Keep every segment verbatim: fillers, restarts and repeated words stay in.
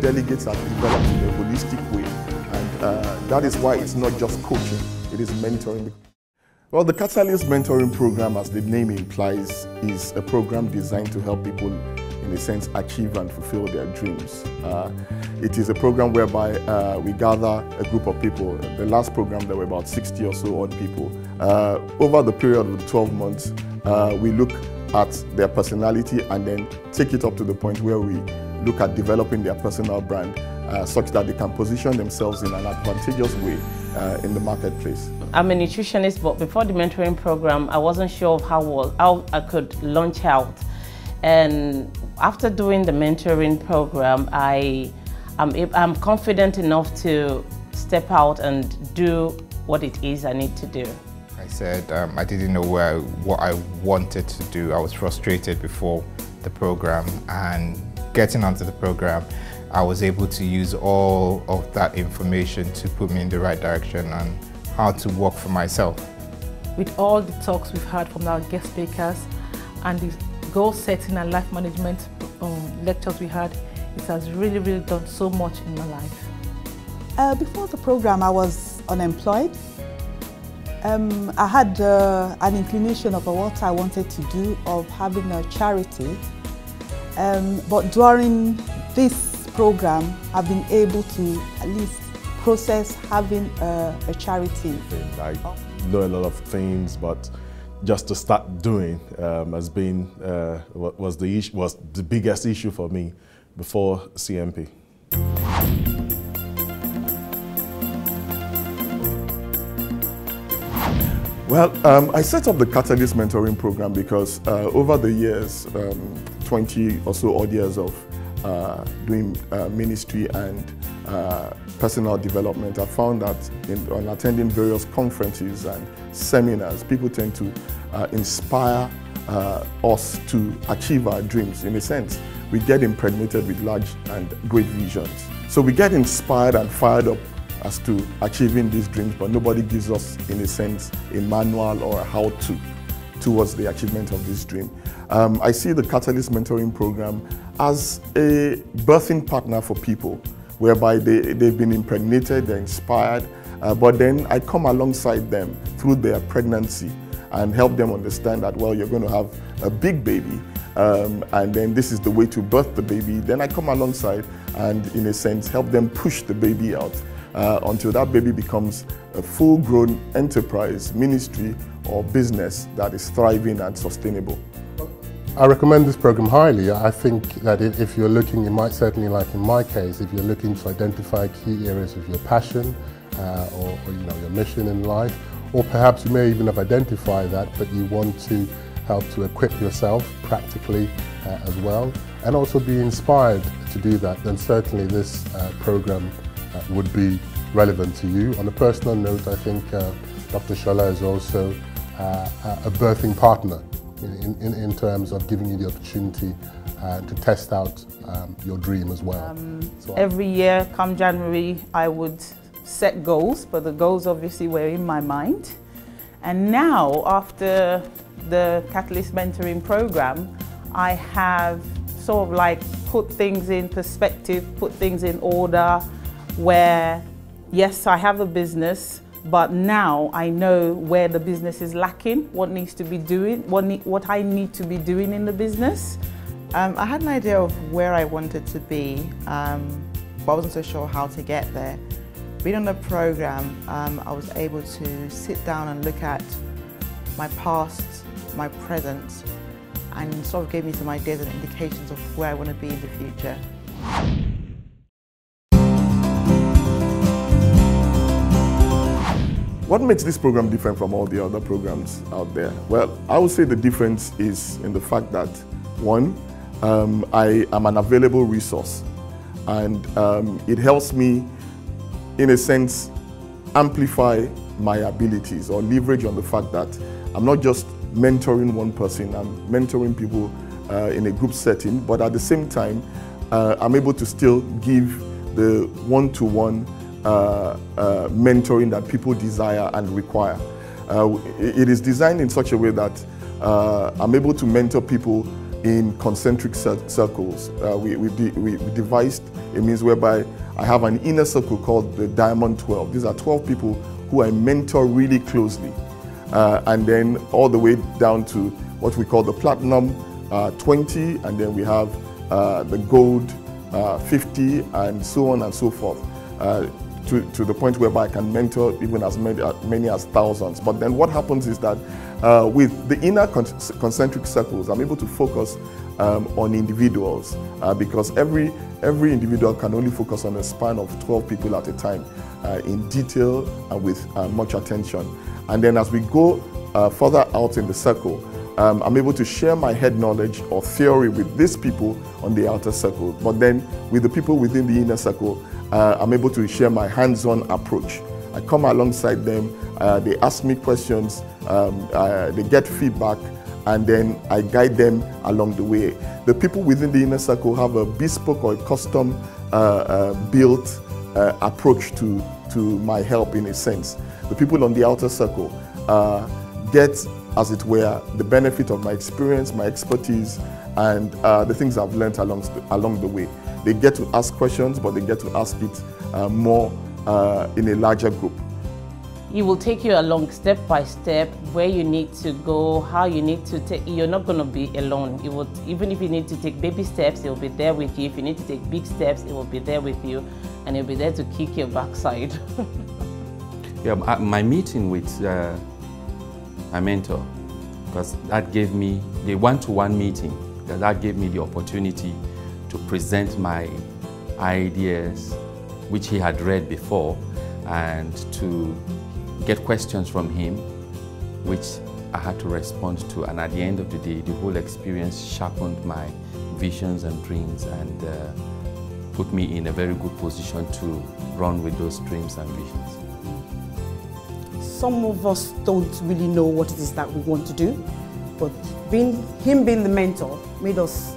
Delegates are developed in a holistic way, and uh, that is why it's not just coaching, it is mentoring. Well, the Catalyst Mentoring Program, as the name implies, is a program designed to help people, in a sense, achieve and fulfill their dreams. Uh, it is a program whereby uh, we gather a group of people. The last program, there were about sixty or so odd people. Uh, over the period of twelve months, uh, we look at their personality and then take it up to the point where we look at developing their personal brand uh, such that they can position themselves in an advantageous way uh, in the marketplace. I'm a nutritionist, but before the mentoring program, I wasn't sure of how, well, how I could launch out. And after doing the mentoring program, I, I'm, I'm confident enough to step out and do what it is I need to do. I said um, I didn't know where I, what I wanted to do. I was frustrated before the program, and getting onto the program, I was able to use all of that information to put me in the right direction on how to work for myself. With all the talks we've had from our guest speakers and the goal setting and life management um, lectures we had, it has really, really done so much in my life. Uh, before the program, I was unemployed. Um, I had uh, an inclination of what I wanted to do, of having a charity. Um, but during this program, I've been able to at least process having a, a charity. I know a lot of things, but just to start doing um, has been uh, was the issue, was the biggest issue for me before C M P. Well, um, I set up the Catalyst Mentoring Program because uh, over the years. Um, twenty or so odd years of uh, doing uh, ministry and uh, personal development, I found that in, on attending various conferences and seminars, people tend to uh, inspire uh, us to achieve our dreams. In a sense, we get impregnated with large and great visions. So we get inspired and fired up as to achieving these dreams, but nobody gives us, in a sense, a manual or a how-to towards the achievement of this dream. Um, I see the Catalyst Mentoring Program as a birthing partner for people, whereby they, they've been impregnated, they're inspired, uh, but then I come alongside them through their pregnancy and help them understand that, well, you're going to have a big baby, um, and then this is the way to birth the baby. Then I come alongside and, in a sense, help them push the baby out uh, until that baby becomes a full-grown enterprise, ministry, or business that is thriving and sustainable. I recommend this program highly. I think that if you're looking, it might certainly, like in my case, if you're looking to identify key areas of your passion uh, or, or you know, your mission in life, or perhaps you may even have identified that, but you want to help to equip yourself practically uh, as well, and also be inspired to do that, then certainly this uh, program uh, would be relevant to you. On a personal note, I think uh, Doctor Sola is also uh, a birthing partner. In, in, in terms of giving you the opportunity uh, to test out um, your dream as well. Um, so every year, come January, I would set goals, but the goals obviously were in my mind. And now, after the Catalyst Mentoring Program, I have sort of like put things in perspective, put things in order, where, yes, I have a business, but now I know where the business is lacking, what needs to be doing, what, need, what I need to be doing in the business. Um, I had an idea of where I wanted to be, um, but I wasn't so sure how to get there. Being on the program, um, I was able to sit down and look at my past, my present, and sort of gave me some ideas and indications of where I want to be in the future. What makes this program different from all the other programs out there? Well, I would say the difference is in the fact that, one, um, I am an available resource, and um, it helps me, in a sense, amplify my abilities or leverage on the fact that I'm not just mentoring one person, I'm mentoring people uh, in a group setting, but at the same time, uh, I'm able to still give the one-to-one uh, uh, mentoring that people desire and require. Uh, it is designed in such a way that uh, I'm able to mentor people in concentric circles. Uh, we, we, de we devised a means whereby I have an inner circle called the Diamond twelve. These are twelve people who I mentor really closely. Uh, and then all the way down to what we call the Platinum uh, twenty, and then we have uh, the Gold uh, fifty, and so on and so forth, uh, to, to the point whereby I can mentor even as many, as many as thousands. But then what happens is that uh, with the inner con concentric circles, I'm able to focus um, on individuals, uh, because every, every individual can only focus on a span of twelve people at a time, uh, in detail and with uh, much attention. And then as we go uh, further out in the circle, um, I'm able to share my head knowledge or theory with these people on the outer circle. But then with the people within the inner circle, uh, I'm able to share my hands-on approach. I come alongside them, uh, they ask me questions, um, uh, they get feedback, and then I guide them along the way. The people within the inner circle have a bespoke or a custom uh, uh, built uh, approach to, to my help, in a sense. The people on the outer circle uh, get, as it were, the benefit of my experience, my expertise, and uh, the things I've learned along, along the way. They get to ask questions, but they get to ask it uh, more uh, in a larger group. It will take you along step by step, where you need to go, how you need to take. You're not going to be alone. It will, even if you need to take baby steps, it will be there with you. If you need to take big steps, it will be there with you, and it will be there to kick your backside. Yeah, my meeting with uh, my mentor, because that gave me the one-to-one meeting, because that gave me the opportunity to present my ideas, which he had read before, and to get questions from him, which I had to respond to. And at the end of the day, the whole experience sharpened my visions and dreams, and uh, put me in a very good position to run with those dreams and visions. Some of us don't really know what it is that we want to do, but being, him being the mentor made us,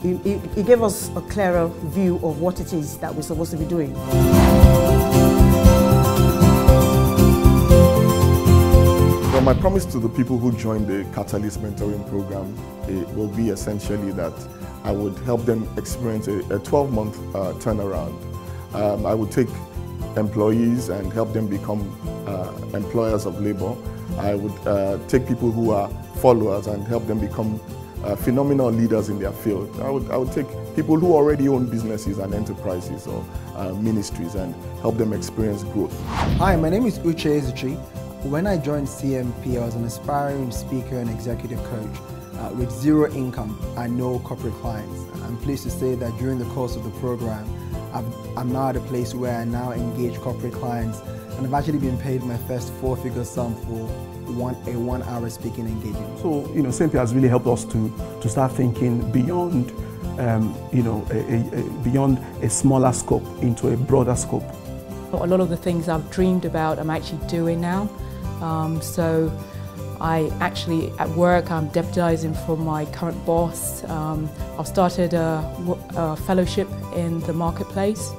he, he, he gave us a clearer view of what it is that we're supposed to be doing. Well, my promise to the people who join the Catalyst Mentoring Program will be essentially that I would help them experience a twelve-month uh, turnaround. Um, I would take employees and help them become uh, employers of labor. I would uh, take people who are followers and help them become uh, phenomenal leaders in their field. I would, I would take people who already own businesses and enterprises or uh, ministries and help them experience growth. Hi, my name is Uche Ezuchi. When I joined C M P, I was an aspiring speaker and executive coach uh, with zero income and no corporate clients. I'm pleased to say that during the course of the program, I'm now at a place where I now engage corporate clients, and I've actually been paid my first four-figure sum for one, a one-hour speaking engagement. So, you know, C M P has really helped us to, to start thinking beyond, um, you know, a, a, a beyond a smaller scope into a broader scope. A lot of the things I've dreamed about, I'm actually doing now. Um, so, I actually, at work, I'm deputizing for my current boss. Um, I've started a, a fellowship in the marketplace,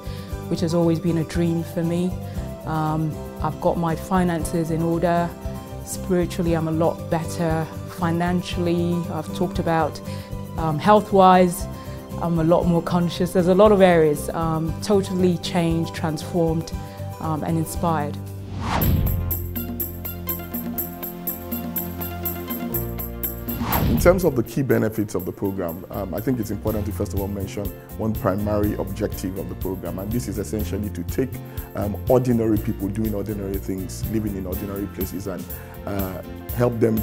which has always been a dream for me. Um, I've got my finances in order. Spiritually, I'm a lot better. Financially, I've talked about um, health-wise, I'm a lot more conscious. There's a lot of areas, um, totally changed, transformed, um, and inspired. In terms of the key benefits of the program, um, I think it's important to first of all mention one primary objective of the program, and this is essentially to take um, ordinary people doing ordinary things, living in ordinary places, and uh, help them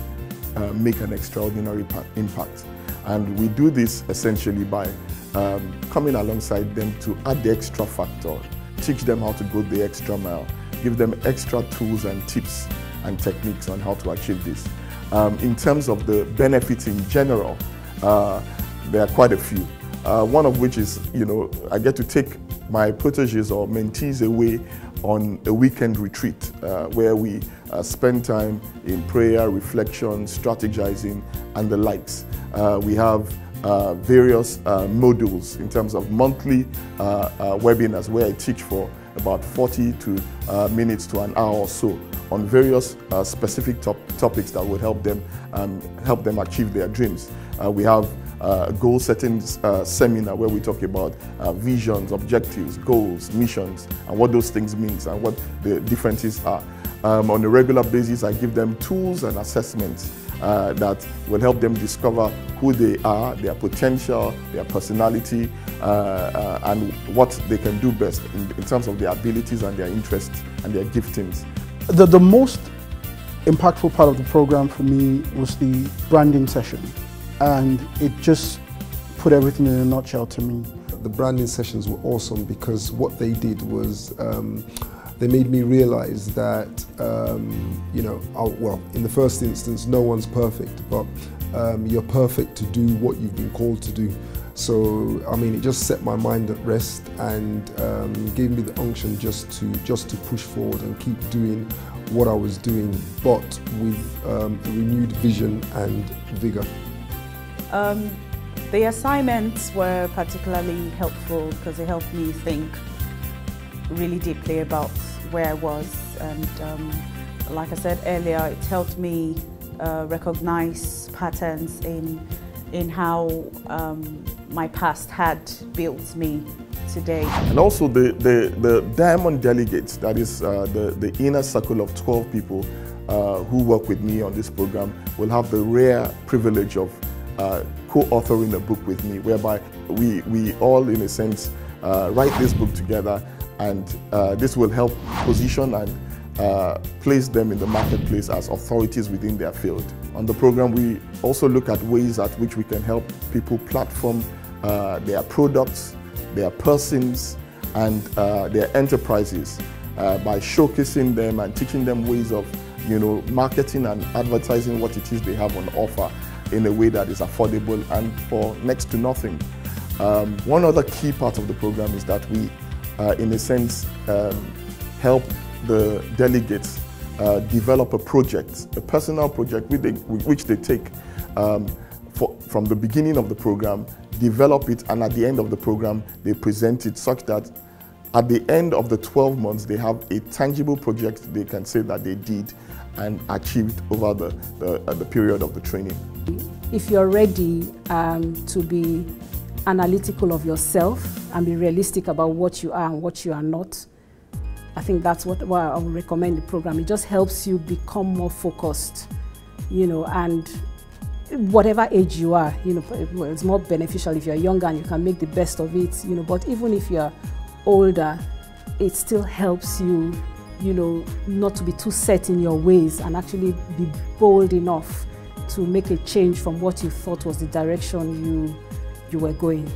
uh, make an extraordinary impact. And we do this essentially by um, coming alongside them to add the extra factor, teach them how to go the extra mile, give them extra tools and tips and techniques on how to achieve this. Um, in terms of the benefits in general, uh, there are quite a few. Uh, one of which is, you know, I get to take my proteges or mentees away on a weekend retreat uh, where we uh, spend time in prayer, reflection, strategizing and the likes. Uh, we have uh, various uh, modules in terms of monthly uh, uh, webinars where I teach for about forty to, uh, minutes to an hour or so on various uh, specific top topics that would help them, um, help them achieve their dreams. Uh, we have Uh, goal setting uh, seminar where we talk about uh, visions, objectives, goals, missions, and what those things mean and what the differences are. Um, on a regular basis, I give them tools and assessments uh, that will help them discover who they are, their potential, their personality, uh, uh, and what they can do best in, in terms of their abilities and their interests and their giftings. The, the most impactful part of the program for me was the branding session. And it just put everything in a nutshell to me. The branding sessions were awesome because what they did was um, they made me realize that, um, you know, I'll, well, in the first instance, no one's perfect, but um, you're perfect to do what you've been called to do. So, I mean, it just set my mind at rest and um, gave me the unction just to, just to push forward and keep doing what I was doing, but with um, a renewed vision and vigor. Um, the assignments were particularly helpful because they helped me think really deeply about where I was, and um, like I said earlier, it helped me uh, recognize patterns in, in how um, my past had built me today. And also the, the, the Diamond Delegates, that is uh, the, the inner circle of twelve people uh, who work with me on this program, will have the rare privilege of Uh, co-authoring a book with me, whereby we, we all, in a sense, uh, write this book together, and uh, this will help position and uh, place them in the marketplace as authorities within their field. On the program, we also look at ways at which we can help people platform uh, their products, their persons, and uh, their enterprises uh, by showcasing them and teaching them ways of, you know, marketing and advertising what it is they have on offer in a way that is affordable and for next to nothing. Um, one other key part of the program is that we, uh, in a sense, um, help the delegates uh, develop a project, a personal project which they, which they take um, for, from the beginning of the program, develop it, and at the end of the program, they present it such that at the end of the twelve months, they have a tangible project they can say that they did and achieved over the, the, uh, the period of the training. If you're ready um, to be analytical of yourself and be realistic about what you are and what you are not, I think that's what why I would recommend the program. It just helps you become more focused, you know, and whatever age you are, you know, it's more beneficial if you're younger and you can make the best of it, you know, but even if you're older, it still helps you, you know, not to be too set in your ways and actually be bold enough to make a change from what you thought was the direction you, you were going.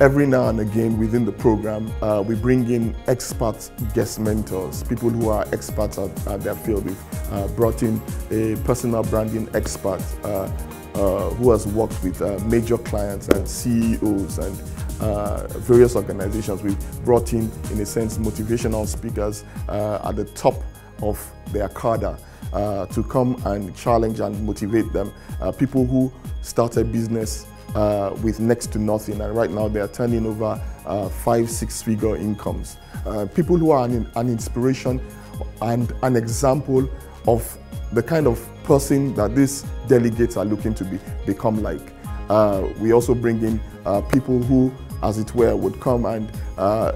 Every now and again within the program, uh, we bring in expert guest mentors, people who are experts at, at their field. We've uh, brought in a personal branding expert uh, uh, who has worked with uh, major clients and C E Os and Uh, various organizations. We've brought in, in a sense, motivational speakers uh, at the top of their cadre uh, to come and challenge and motivate them. Uh, people who started business uh, with next to nothing, and right now they are turning over uh, five, six-figure incomes. Uh, people who are an, an inspiration and an example of the kind of person that these delegates are looking to be, become like. Uh, we also bring in uh, people who, as it were, would come and uh,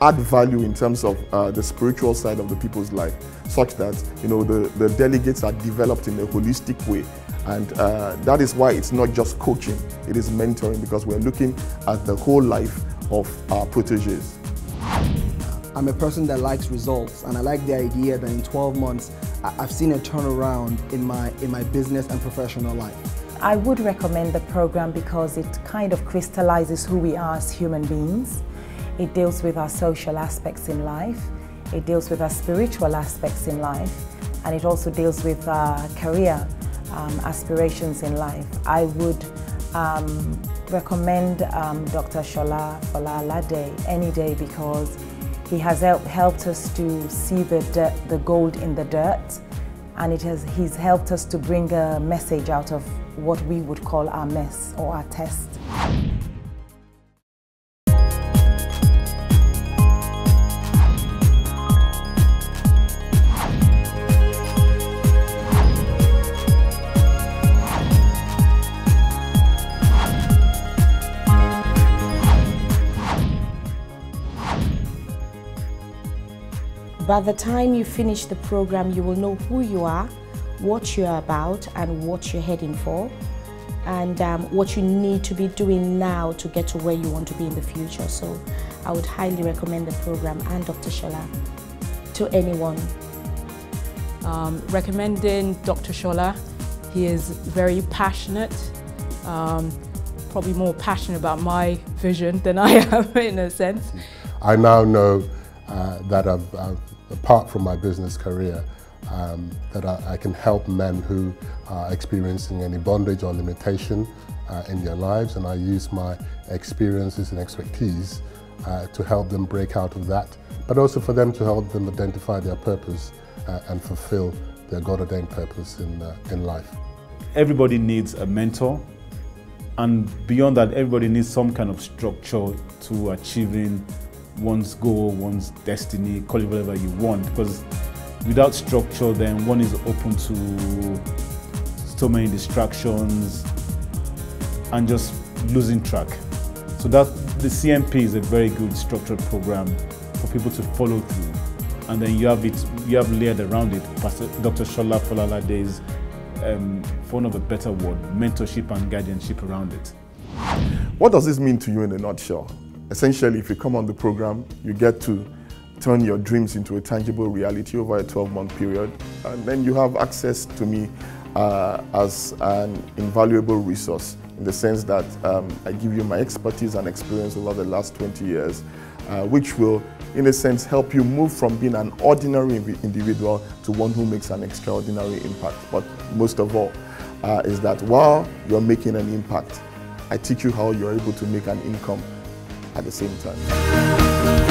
add value in terms of uh, the spiritual side of the people's life, such that, you know, the, the delegates are developed in a holistic way. And uh, that is why it's not just coaching, it is mentoring, because we're looking at the whole life of our protégés. I'm a person that likes results, and I like the idea that in twelve months, I've seen a turnaround in my, in my business and professional life. I would recommend the program because it kind of crystallizes who we are as human beings. It deals with our social aspects in life, it deals with our spiritual aspects in life, and it also deals with our career um, aspirations in life. I would um, recommend um, Doctor Sola Fola-Alade any day because He has help, helped us to see the, dirt, the gold in the dirt, and it has, he's helped us to bring a message out of what we would call our mess or our test. By the time you finish the program, you will know who you are, what you are about, and what you're heading for, and um, what you need to be doing now to get to where you want to be in the future. So I would highly recommend the program and Doctor Sola to anyone. Um, recommending Doctor Sola. He is very passionate, um, probably more passionate about my vision than I am in a sense. I now know uh, that I've, I've apart from my business career, um, that I, I can help men who are experiencing any bondage or limitation uh, in their lives, and I use my experiences and expertise uh, to help them break out of that, but also for them to help them identify their purpose uh, and fulfill their God-ordained purpose in, uh, in life. Everybody needs a mentor, and beyond that, everybody needs some kind of structure to achieving one's goal, one's destiny, call it whatever you want, because without structure then one is open to so many distractions and just losing track. So that the C M P is a very good structured program for people to follow through, and then you have it, you have layered around it, Pastor Doctor Sola Fola-Alade's, um, for one of a better word, mentorship and guardianship around it. What does this mean to you in a nutshell? Essentially, if you come on the program, you get to turn your dreams into a tangible reality over a twelve month period, and then you have access to me uh, as an invaluable resource, in the sense that um, I give you my expertise and experience over the last twenty years, uh, which will, in a sense, help you move from being an ordinary individual to one who makes an extraordinary impact. But most of all uh, is that while you're making an impact, I teach you how you're able to make an income at the same time.